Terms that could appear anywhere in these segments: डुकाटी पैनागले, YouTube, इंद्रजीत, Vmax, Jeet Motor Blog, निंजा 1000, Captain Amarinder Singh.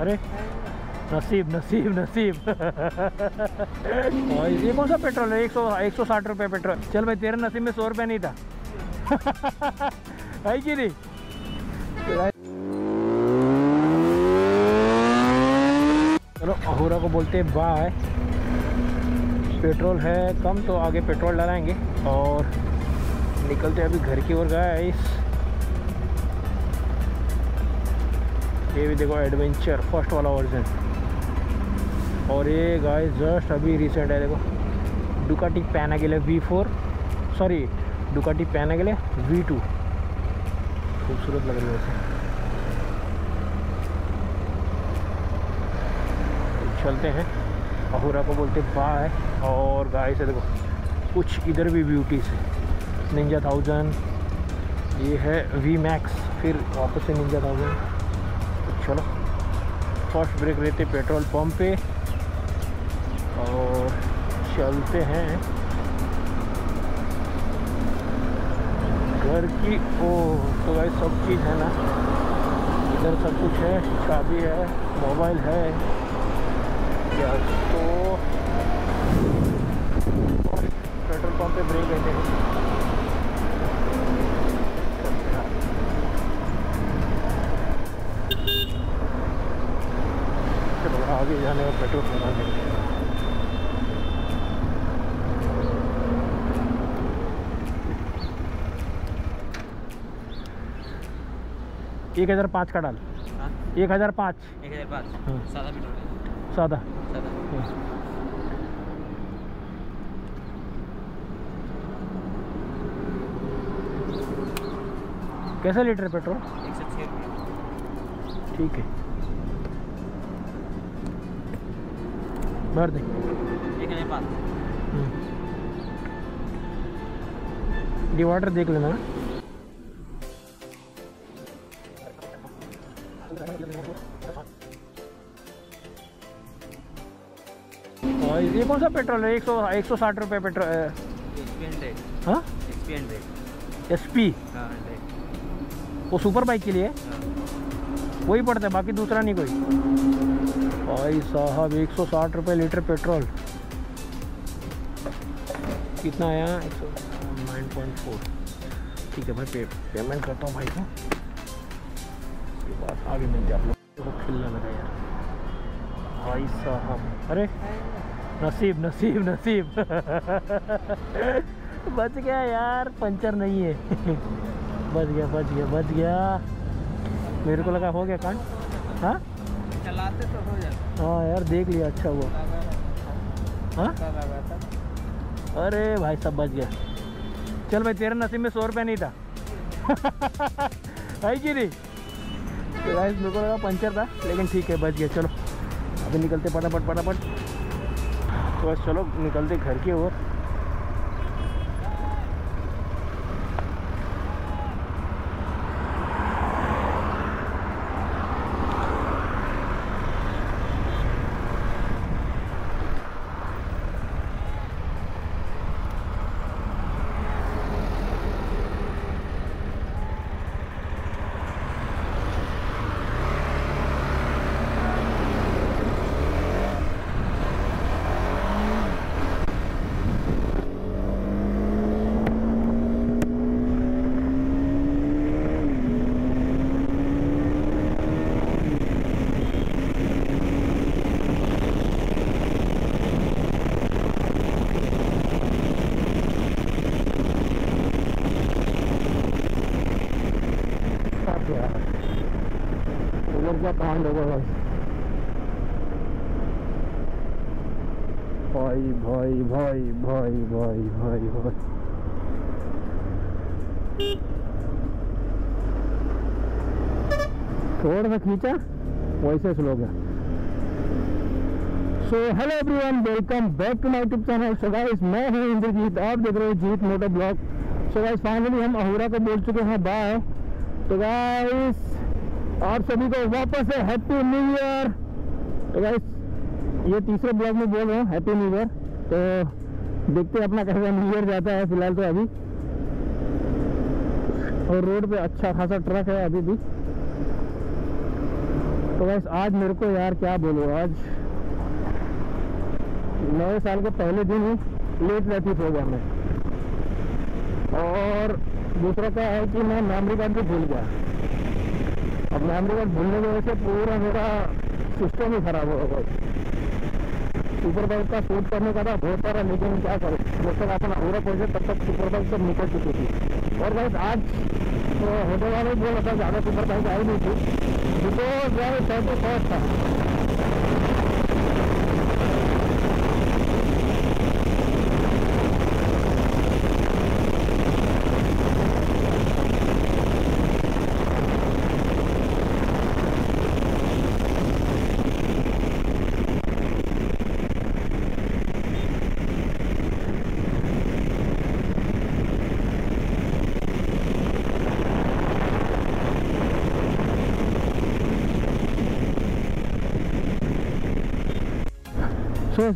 अरे नसीब नसीब नसीब और ये कौन सा पेट्रोल है 160 रुपये पेट्रोल। चल भाई तेरे नसीब में 100 रुपये नहीं था है कि नहीं। चलो अहुरा को बोलते हैं बाय। पेट्रोल है कम तो आगे पेट्रोल डालेंगे और निकलते हैं अभी घर की ओर गाइस। ये भी देखो एडवेंचर फर्स्ट वाला वर्जन और ये गाइस जस्ट अभी रिसेंट है। देखो डुकाटी पैनागले V4 sorry डुकाटी पैनागले V2 खूबसूरत लग रही है वैसे। चलते हैं अहुरा को बोलते बाय। और गाइस से देखो कुछ इधर भी ब्यूटीज है। निंजा 1000 ये है Vmax फिर वापस से निंजा 1000। चलो फर्स्ट ब्रेक लेते पेट्रोल पंप पे और चलते हैं घर की ओर। तो गाइस सब चीज़ है ना इधर सब कुछ है। चाबी है मोबाइल है यार। तो पेट्रोल पंप पे ब्रेक लेते हैं। आगे जाने का पेट्रोल भरा देते हैं। एक 1005 का डाल। 1005 सादा पेट्रोल सादा कैसे लीटर पेट्रोल 106 ठीक है भर दें। 1005 डिवाइडर देख लेना। ये कौन सा पेट्रोल है 160 रुपये पेट्रोल। हाँ SP वो सुपर बाइक के लिए वही पड़ता है बाकी दूसरा नहीं कोई। भाई साहब 160 रुपये लीटर पेट्रोल कितना आया 9.4। ठीक है भाई पेमेंट करता हूँ भाई को। उसके बाद आगे मिलते आप लोग। खिलना मेरा यार भाई साहब। अरे नसीब नसीब नसीब बच गया यार। पंचर नहीं है बच गया। मेरे को लगा हो गया कांड। हाँ चलाते तो हो जाता। हाँ यार देख लिया अच्छा हुआ। हाँ अरे भाई सब बच गया। चल भाई तेरा नसीब में 100 रुपये नहीं था है कि नहीं। मेरे को लगा पंचर था लेकिन ठीक है बच गया। चलो अभी निकलते फटाफट। तो बस चलो निकलते घर की ओर। भाई थोड़ा सा खींचा वैसे स्लो गया। So hello everyone welcome back to my YouTube channel. So guys मैं हूं इंद्रजीत आप देख रहे हो Jeet motor blog. So guys finally हम अहुरा को बोल चुके हैं बाय। तो गाइस आप सभी को वापस से हैप्पी न्यू ईयर। तो गाइस ये तीसरे ब्लॉग में बोल रहे हैं हैप्पी न्यू ईयर। तो देखते हैं अपना कैसा न्यू ईयर जाता है। फिलहाल तो अभी और रोड पे अच्छा खासा ट्रक है अभी भी। तो बस आज मेरे को यार क्या बोलूँ, आज नए साल के पहले दिन ही लेट लतीफ हो गया मैं, और दूसरा क्या है कि मैं मेमोरी कार्ड भी भूल गया। अब मेमोरी कार्ड भूलने की वजह से पूरा मेरा सिस्टम ही खराब हो गया। सुपरबाइक का शूट करने का था बहुत सारा, लेकिन क्या करें जब तक अपना पूरा पहुंचे तब तक सुपरबाइक सब निकल चुकी थी। और बस आज तो होने वाले बोला था ज़्यादा सुपरबाइक आई नहीं थी, बिकॉज यार पैसे बहुत था।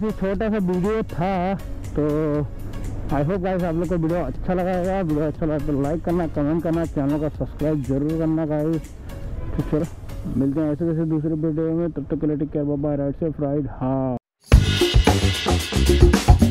तो छोटा सा वीडियो था, तो आई होप गाइस आप लोग को वीडियो अच्छा लगा होगा। वीडियो अच्छा लगा तो लाइक करना, कमेंट करना, चैनल का सब्सक्राइब जरूर करना गाइस। ठीक है, मिलते हैं ऐसे जैसे दूसरे वीडियो में, तब तक के लिए take care, bye bye, ride safe, right हां।